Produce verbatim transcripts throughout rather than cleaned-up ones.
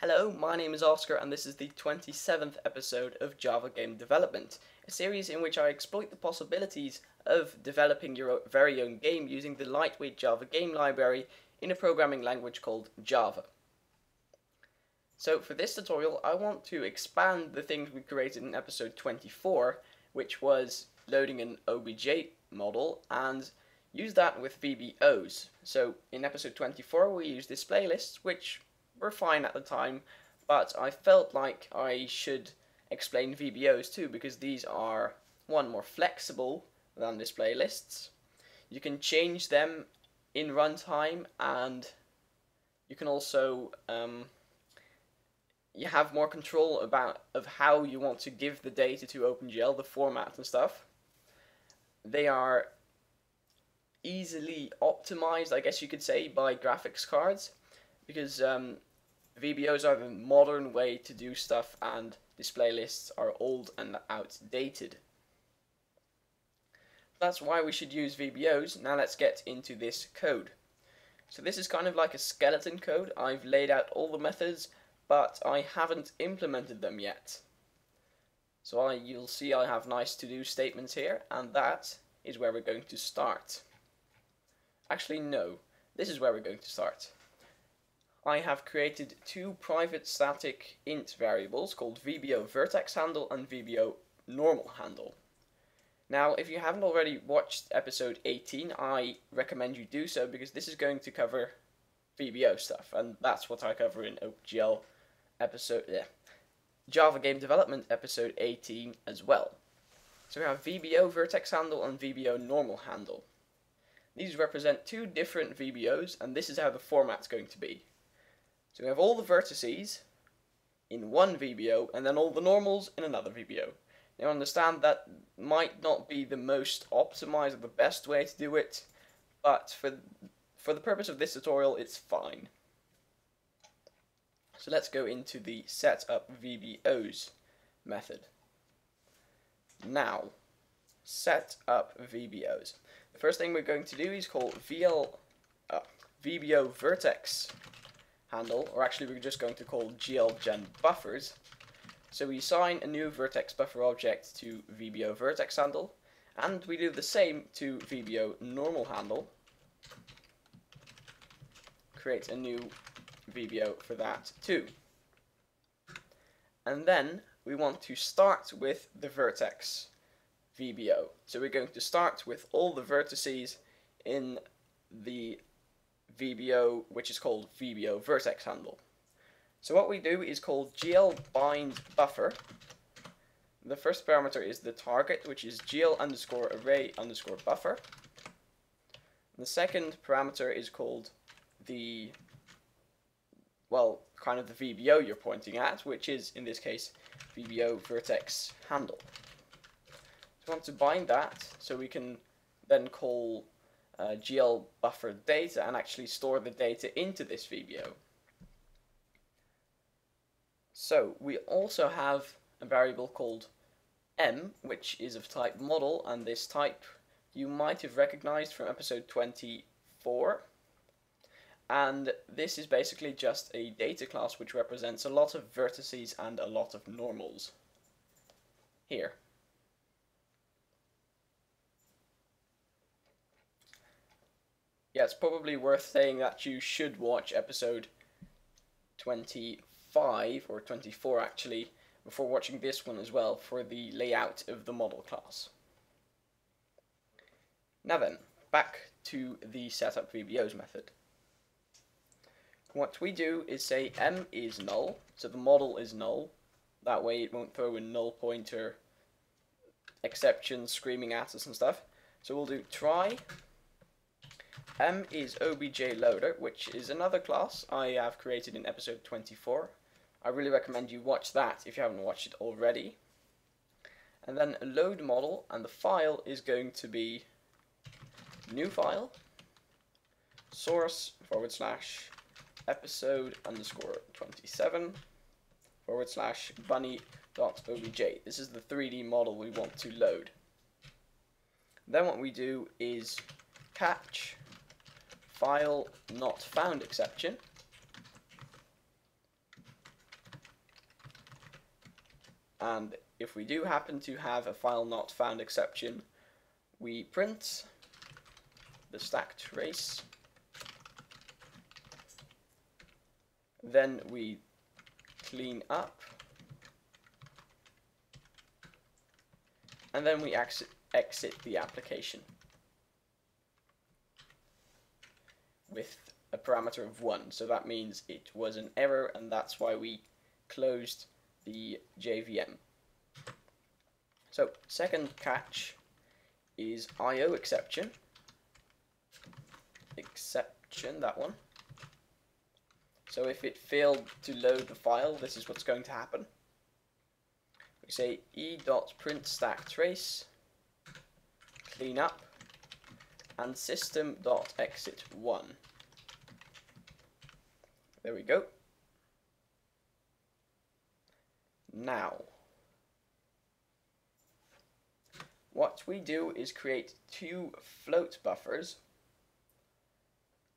Hello, my name is Oscar and this is the twenty-seventh episode of Java Game Development, a series in which I exploit the possibilities of developing your very own game using the lightweight Java game library in a programming language called Java. So for this tutorial I want to expand the things we created in episode twenty-four, which was loading an O B J model, and use that with V B Os. So in episode twenty-four we used display lists, which were fine at the time, but I felt like I should explain V B Os too, because these are, one, more flexible than display lists. You can change them in runtime, and you can also um, you have more control about of how you want to give the data to OpenGL, the format and stuff. They are easily optimized, I guess you could say, by graphics cards, because um, V B Os are the modern way to do stuff and display lists are old and outdated. That's why we should use V B Os. Now let's get into this code. So this is kind of like a skeleton code. I've laid out all the methods, but I haven't implemented them yet. So I, you'll see I have nice to-do statements here, and that is where we're going to start. Actually no, this is where we're going to start. I have created two private static int variables called VBOVertexHandle and VBONormalHandle. Now, if you haven't already watched episode eighteen, I recommend you do so, because this is going to cover V B O stuff, and that's what I cover in OpenGL episode, yeah, Java Game Development episode eighteen as well. So we have VBOVertexHandle and VBONormalHandle. These represent two different V B Os, and this is how the format's going to be. So we have all the vertices in one V B O and then all the normals in another V B O. Now understand that might not be the most optimized or the best way to do it, but for, for the purpose of this tutorial it's fine. So let's go into the setup V B Os method. Now, set up V B Os. The first thing we're going to do is call V L, uh, V B O vertex handle, or actually we're just going to call glgen buffers. So we assign a new vertex buffer object to V B O vertex handle, and we do the same to V B O normal handle. Create a new V B O for that too. And then we want to start with the vertex V B O. So we're going to start with all the vertices in the V B O, which is called V B O vertex handle. So what we do is call gl bind buffer. The first parameter is the target, which is gl underscore array underscore buffer. The second parameter is called the, well, kind of the V B O you're pointing at, which is in this case V B O vertex handle. So we want to bind that, so we can then call Uh, gl buffer data and actually store the data into this V B O. So we also have a variable called m, which is of type model, and this type you might have recognized from episode twenty-four, and this is basically just a data class which represents a lot of vertices and a lot of normals here. Yeah, it's probably worth saying that you should watch episode twenty-five, or twenty-four actually, before watching this one as well, for the layout of the model class. Now then, back to the setup V B Os method. What we do is say m is null, so the model is null. That way it won't throw a null pointer exception screaming at us and stuff. So we'll do try m is OBJLoader, which is another class I have created in episode twenty-four. I really recommend you watch that if you haven't watched it already. And then load model, and the file is going to be new file source forward slash episode underscore twenty-seven forward slash bunny.obj. This is the three D model we want to load. Then what we do is catch file not found exception, and if we do happen to have a file not found exception, we print the stack trace, then we clean up, and then we exit, exit the application with a parameter of one. So that means it was an error, and that's why we closed the J V M. So second catch is I O exception. Exception, that one. So if it failed to load the file, this is what's going to happen. We say e.printStackTrace, clean up, and system.exit one. There we go. Now, what we do is create two float buffers,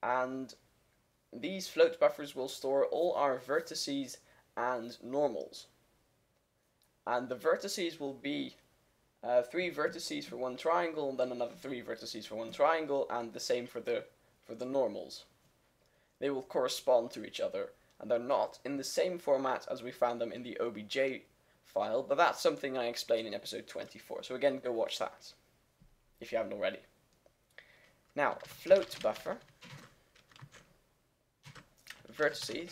and these float buffers will store all our vertices and normals. And the vertices will be uh, three vertices for one triangle, and then another three vertices for one triangle, and the same for the for the normals. They will correspond to each other, and they're not in the same format as we found them in the O B J file, but that's something I explain in episode twenty-four. So again, go watch that if you haven't already. Now, float buffer. Vertices.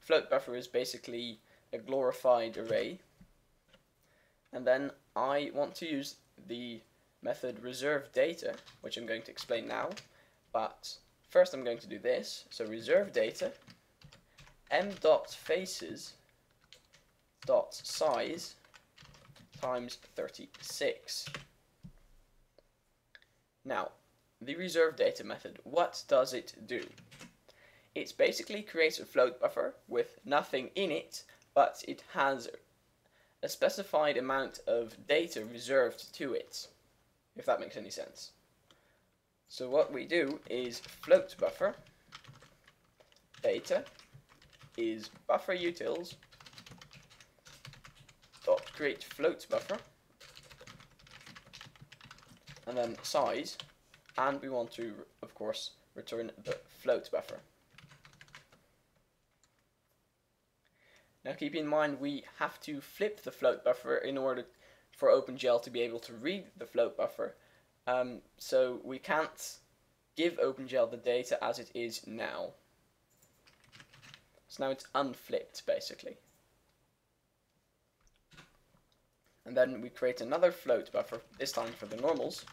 Float buffer is basically a glorified array. And then I want to use the method reserve data, which I'm going to explain now. But first I'm going to do this. So reserve data m.faces dot size times thirty-six. Now, the reserve data method, what does it do? It basically creates a float buffer with nothing in it, but it has a specified amount of data reserved to it, if that makes any sense. So what we do is float buffer data is buffer utils dot create float buffer, and then size, and we want to of course return the float buffer. Now keep in mind we have to flip the float buffer in order for OpenGL to be able to read the float buffer, um, so we can't give OpenGL the data as it is now. So now it's unflipped basically. And then we create another float buffer, this time for the normals,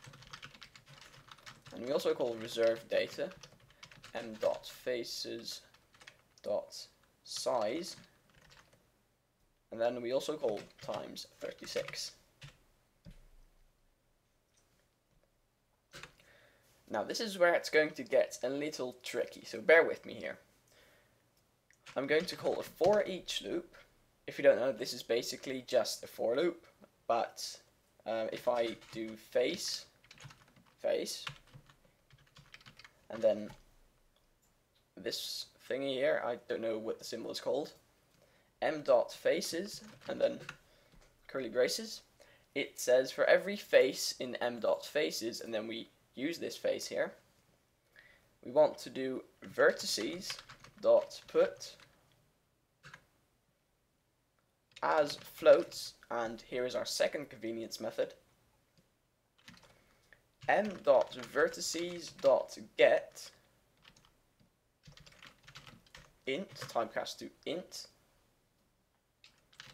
and we also call reserve data m.faces.size, and then we also call times thirty-six. Now this is where it's going to get a little tricky, so bear with me here. I'm going to call a for each loop. If you don't know, this is basically just a for loop, but uh, if I do face, face, and then this thingy here, I don't know what the symbol is called, m dot faces, and then curly braces, it says for every face in m dot faces, and then we use this face here, we want to do vertices dot put as floats, and here is our second convenience method, m dot vertices dot get int, timecast to int,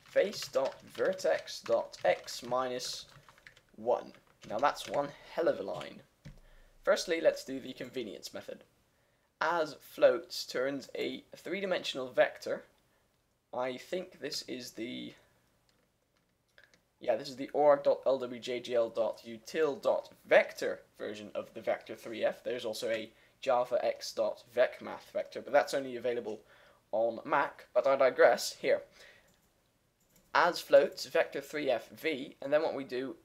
face dot vertex dot x minus one. Now that's one hell of a line. Firstly, let's do the convenience method. As floats turns a three-dimensional vector. I think this is the yeah, this is the org dot l w j g l dot util dot vector version of the vector three f. There's also a javax dot vecmath vector, but that's only available on Mac. But I digress. Here, as floats vector three f v, and then what we do,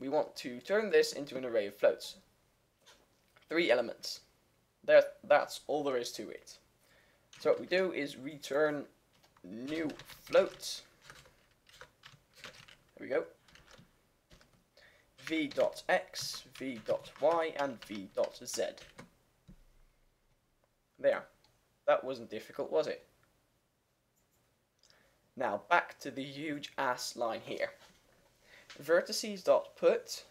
we want to turn this into an array of floats, three elements. There, that's all there is to it. So what we do is return new float There we go. v.x, v.y, and v.z. There. That wasn't difficult, was it? Now, back to the huge ass line here. Vertices.put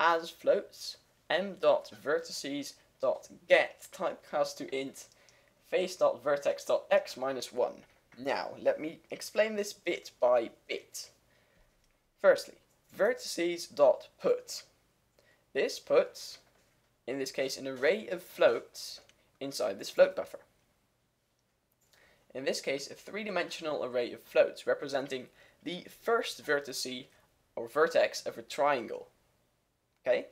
as floats, m.vertices.get typecast to int, face.vertex.x minus one. Now, let me explain this bit by bit. Firstly, vertices.put. This puts, in this case, an array of floats inside this float buffer. In this case, a three-dimensional array of floats representing the first vertice or vertex of a triangle. Okay?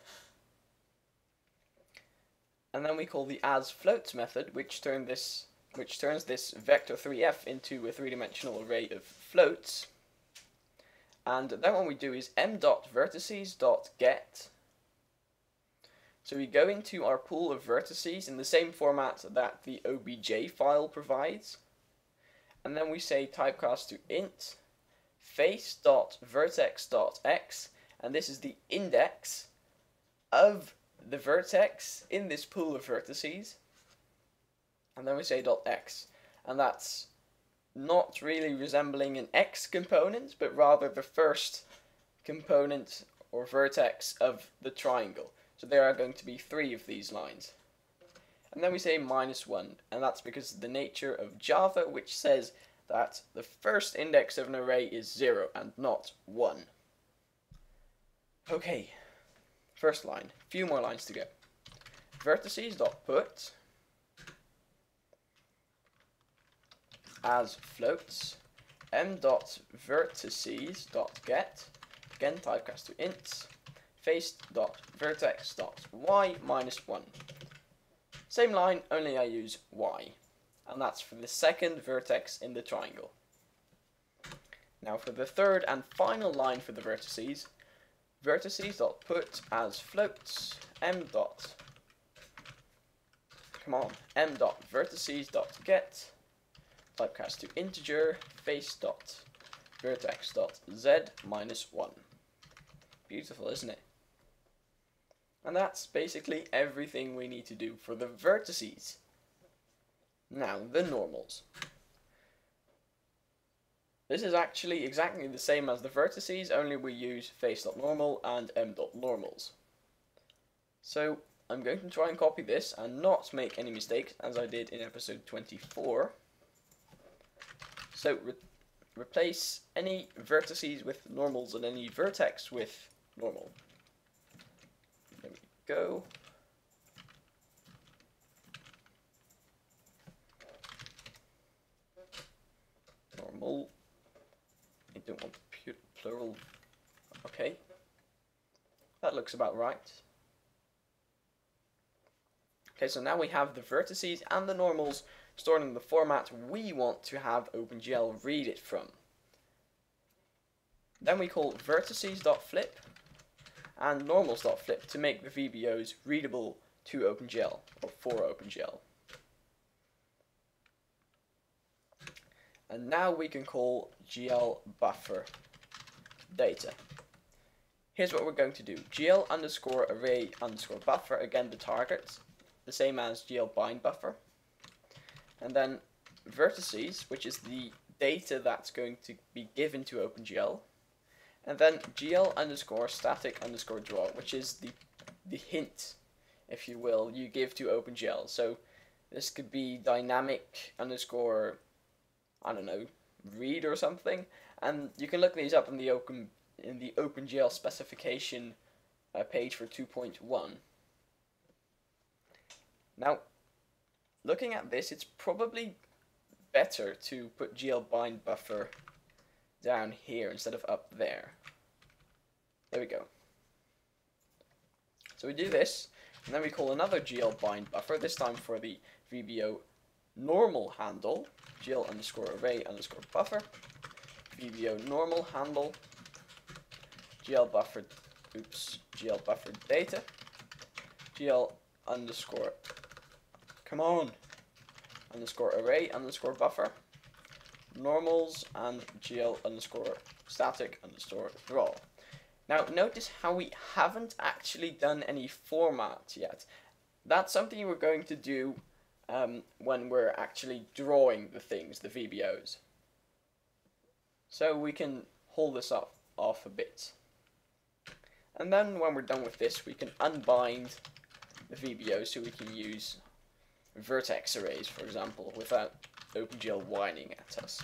And then we call the asFloats method, which turn this which turns this vector three f into a three-dimensional array of floats. And then what we do is m.vertices.get. So we go into our pool of vertices in the same format that the O B J file provides. And then we say typecast to int face.vertex.x, and this is the index of the vertex in this pool of vertices. And then we say dot x, and that's not really resembling an x component, but rather the first component or vertex of the triangle. So there are going to be three of these lines. And then we say minus one, and that's because the nature of Java, which says that the first index of an array is zero and not one. Okay, first line, a few more lines to go. Vertices.put as floats, m.vertices.get, again typecast to int, face.vertex.y minus one. Same line, only I use y, and that's for the second vertex in the triangle. Now for the third and final line for the vertices, vertices.put as floats, m. Come on, m.vertices.get, typecast to integer, face.vertex.z minus one. Beautiful, isn't it? And that's basically everything we need to do for the vertices. Now, the normals. This is actually exactly the same as the vertices, only we use face.normal and m.normals. So, I'm going to try and copy this and not make any mistakes, as I did in episode twenty-four. So, re replace any vertices with normals and any vertex with normal. Go. Normal. I don't want plural. Okay. That looks about right. Okay, so now we have the vertices and the normals stored in the format we want to have OpenGL read it from. Then we call vertices.flip and normals.flip to make the V B Os readable to OpenGL, or for OpenGL. And now we can call glBufferData. Here's what we're going to do. gl underscore array underscore buffer, again the target, the same as glBindBuffer. And then vertices, which is the data that's going to be given to OpenGL. And then gl underscore static underscore draw, which is the the hint, if you will, you give to OpenGL. So this could be dynamic underscore, I don't know, read or something. And you can look these up in the open in the OpenGL specification uh, page for two point one. Now, looking at this, it's probably better to put glBindBuffer down here instead of up there. There we go. So we do this, and then we call another glBindBuffer, this time for the VBONormalHandle, gl underscore array underscore buffer, VBONormalHandle, glBuffer, oops, glBufferData, gl underscore, come on, underscore array underscore buffer, normals and gl underscore static underscore draw. Now notice how we haven't actually done any format yet. That's something we're going to do um, when we're actually drawing the things, the V B Os. So we can hold this up off a bit. And then when we're done with this, we can unbind the V B O so we can use vertex arrays, for example, without OpenGL whining at us.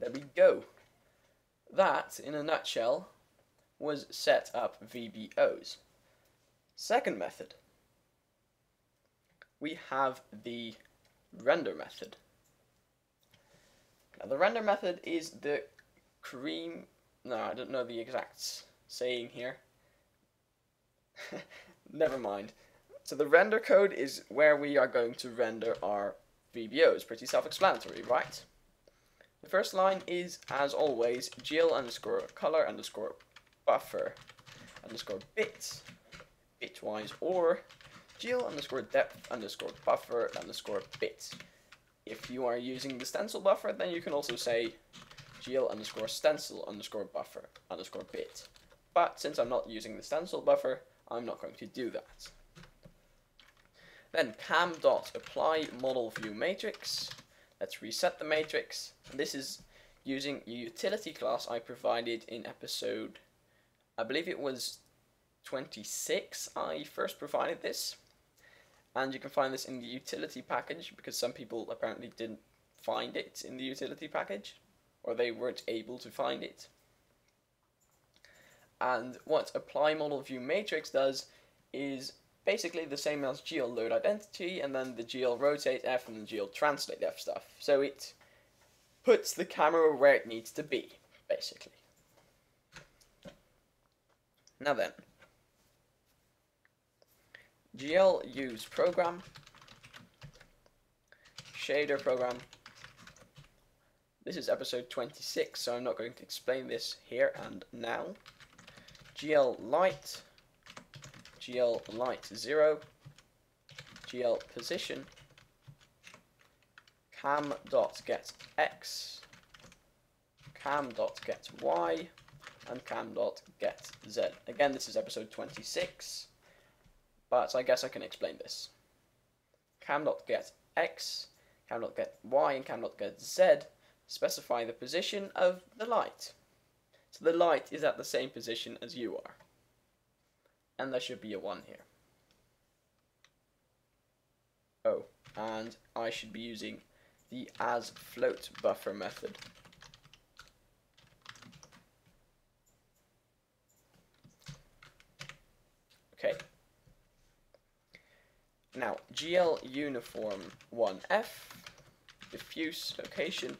There we go. That, in a nutshell, was set up V B Os. Second method, we have the render method. Now the render method is the cream... No, I don't know the exact saying here. Never mind. So the render code is where we are going to render our V B Os. Pretty self-explanatory, right? The first line is, as always, gl underscore color underscore buffer underscore bit, bitwise, or gl underscore depth underscore buffer underscore bit. If you are using the stencil buffer, then you can also say gl underscore stencil underscore buffer underscore bit. But since I'm not using the stencil buffer, I'm not going to do that. Then cam.apply model view matrix. Let's reset the matrix. And this is using a utility class I provided in episode, I believe it was twenty-six, I first provided this. And you can find this in the utility package because some people apparently didn't find it in the utility package, or they weren't able to find it. And what apply model view matrix does is basically the same as gl load identity and then the gl rotate f and the gl translate f stuff. So it puts the camera where it needs to be, basically. Now then, gl use program, shader program. This is episode twenty-six, so I'm not going to explain this here and now. Gl light, gl light zero, gl position, cam dot get x, cam dot get y, and cam dot get z. Again, this is episode twenty-six, but I guess I can explain this. Cam dot get x, cam dot get y, and cam dot get z specify the position of the light. So the light is at the same position as you are. And there should be a one here. Oh, and I should be using the asFloatBuffer method. Okay. Now, glUniform1f, diffuse location,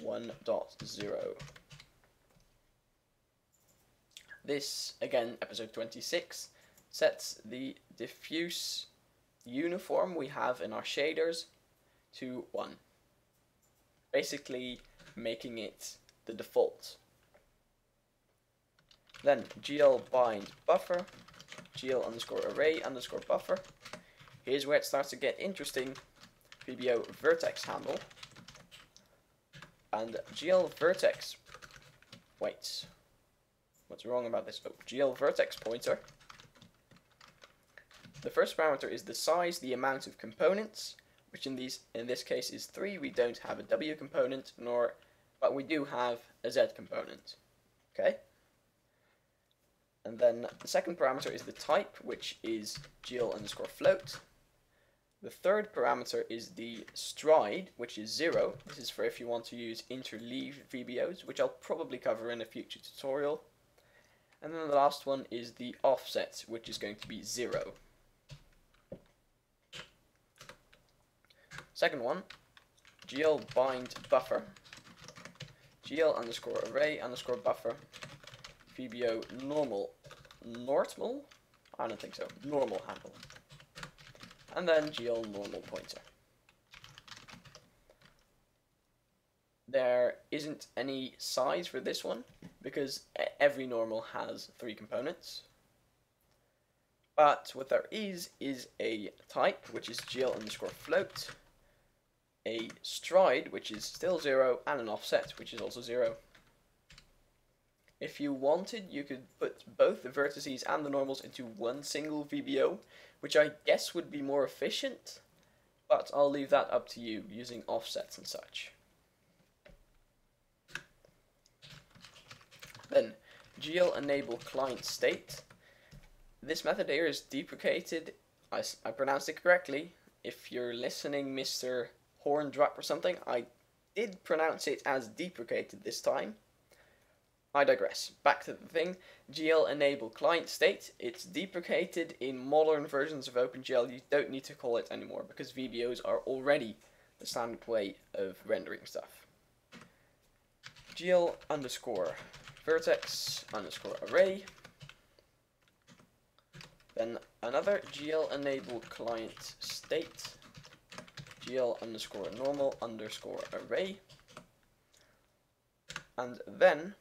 one dot zero. This, again, episode twenty-six, sets the diffuse uniform we have in our shaders to one. Basically making it the default. Then gl bind buffer, gl underscore array underscore buffer. Here's where it starts to get interesting. V B O vertex handle. And gl vertex, wait, what's wrong about this? Oh, gl vertex pointer. The first parameter is the size, the amount of components, which in these in this case is three. We don't have a w component, nor, but we do have a z component. Okay. And then the second parameter is the type, which is gl underscore float. The third parameter is the stride, which is zero. This is for if you want to use interleaved V B Os, which I'll probably cover in a future tutorial. And then the last one is the offset, which is going to be zero. Second one, gl bind buffer, gl underscore array underscore buffer, V B O normal, normal? I don't think so, normal handle. And then gl normal pointer. There isn't any size for this one because every normal has three components. But what there is is a type, which is gl underscore float, a stride, which is still zero, and an offset, which is also zero. If you wanted, you could put both the vertices and the normals into one single V B O, which I guess would be more efficient, but I'll leave that up to you using offsets and such. Then gl enable client state. This method here is deprecated. I, I pronounced it correctly. If you're listening, Mister Horndrup or something, I did pronounce it as deprecated this time. I digress. Back to the thing. Gl enable client state. It's deprecated in modern versions of OpenGL. You don't need to call it anymore because V B Os are already the standard way of rendering stuff. Gl underscore vertex underscore array. Then another gl enable client state. Gl underscore normal underscore array. And then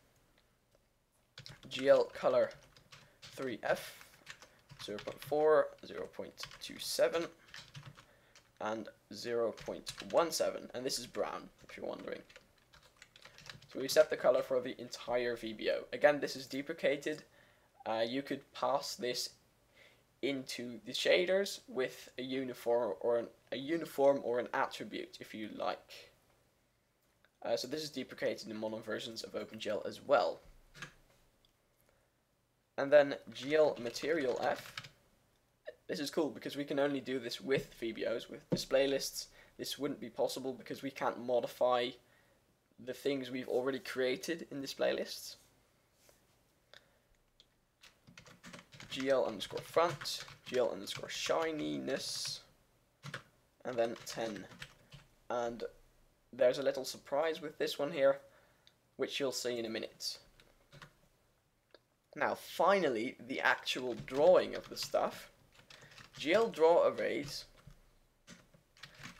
gl color three f zero point four, zero point two seven, and zero point one seven, and this is brown if you're wondering. So we set the color for the entire V B O. Again, this is deprecated. Uh, you could pass this into the shaders with a uniform or an, a uniform or an attribute if you like. Uh, so this is deprecated in modern versions of OpenGL as well. And then gl material f. This is cool because we can only do this with V B Os. With display lists, this wouldn't be possible because we can't modify the things we've already created in display lists. Gl underscore front, gl underscore shininess, and then ten. And there's a little surprise with this one here, which you'll see in a minute. Now finally, the actual drawing of the stuff. Gl draw arrays,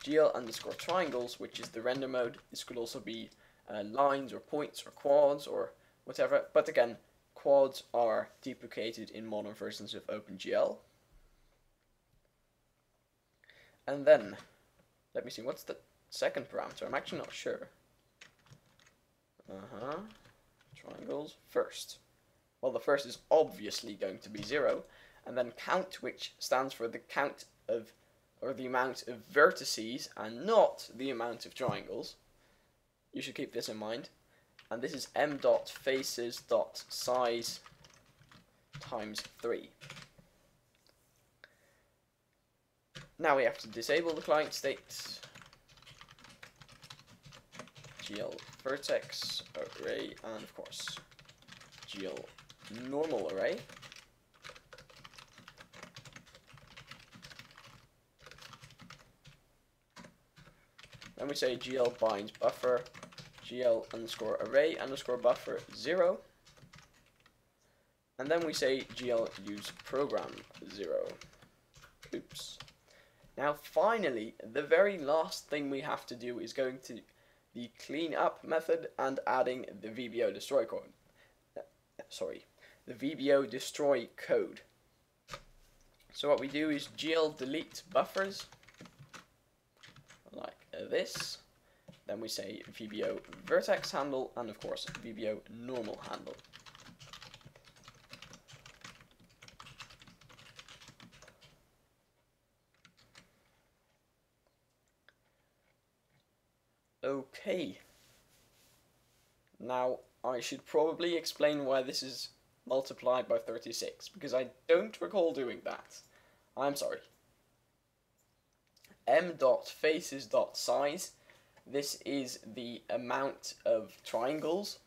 gl underscore triangles, which is the render mode. This could also be uh, lines or points or quads or whatever. But again, quads are deprecated in modern versions of OpenGL. And then, let me see, what's the second parameter? I'm actually not sure. Uh-huh, triangles first. Well, the first is obviously going to be zero, and then count, which stands for the count of, or the amount of vertices, and not the amount of triangles. You should keep this in mind. And this is m.faces.size times three. Now we have to disable the client state. Gl vertex array, and of course, gl normal array, then we say gl binds buffer, gl underscore array underscore buffer zero, and then we say gl use program zero. Oops. Now finally, the very last thing we have to do is going to the cleanup method and adding the V B O destroy code. Sorry, the V B O destroy code. So what we do is gl delete buffers, like this. Then we say V B O vertex handle, and of course V B O normal handle. Okay. Now, I should probably explain why this is multiplied by thirty-six, because I don't recall doing that. I'm sorry. m.faces.size, this is the amount of triangles.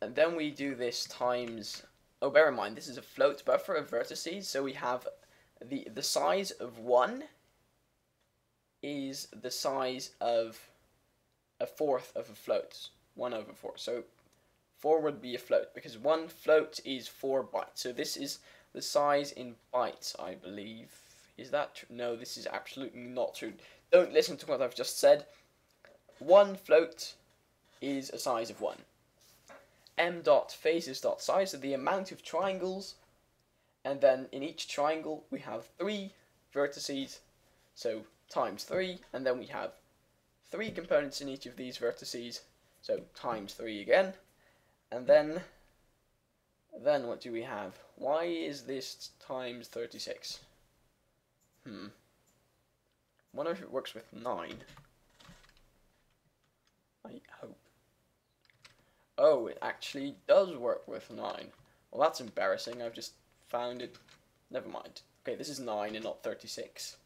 And then we do this times, oh, bear in mind, this is a float buffer of vertices, so we have the, the size of one is the size of a fourth of a float, one over four. So four would be a float because one float is four bytes. So this is the size in bytes, I believe. Is that true? No, this is absolutely not true. Don't listen to what I've just said. One float is a size of one. M dot faces dot size, so the amount of triangles, and then in each triangle we have three vertices, so times three, and then we have three components in each of these vertices, so times three again, and then then what do we have? Why is this times thirty-six? Hmm. I wonder if it works with nine. I hope. Oh, it actually does work with nine. Well, that's embarrassing. I've just found it. Never mind. Okay, this is nine and not thirty-six.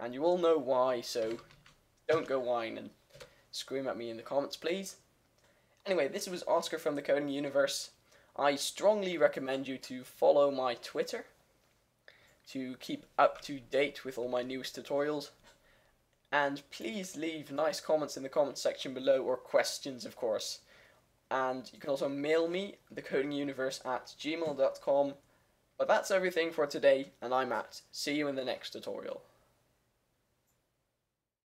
And you all know why, so don't go whine and scream at me in the comments, please. Anyway, this was Oscar from the Coding Universe. I strongly recommend you to follow my Twitter to keep up to date with all my newest tutorials. And please leave nice comments in the comments section below, or questions, of course. And you can also mail me, thecodinguniverse at gmail dot com. But that's everything for today, and I'm Matt. See you in the next tutorial.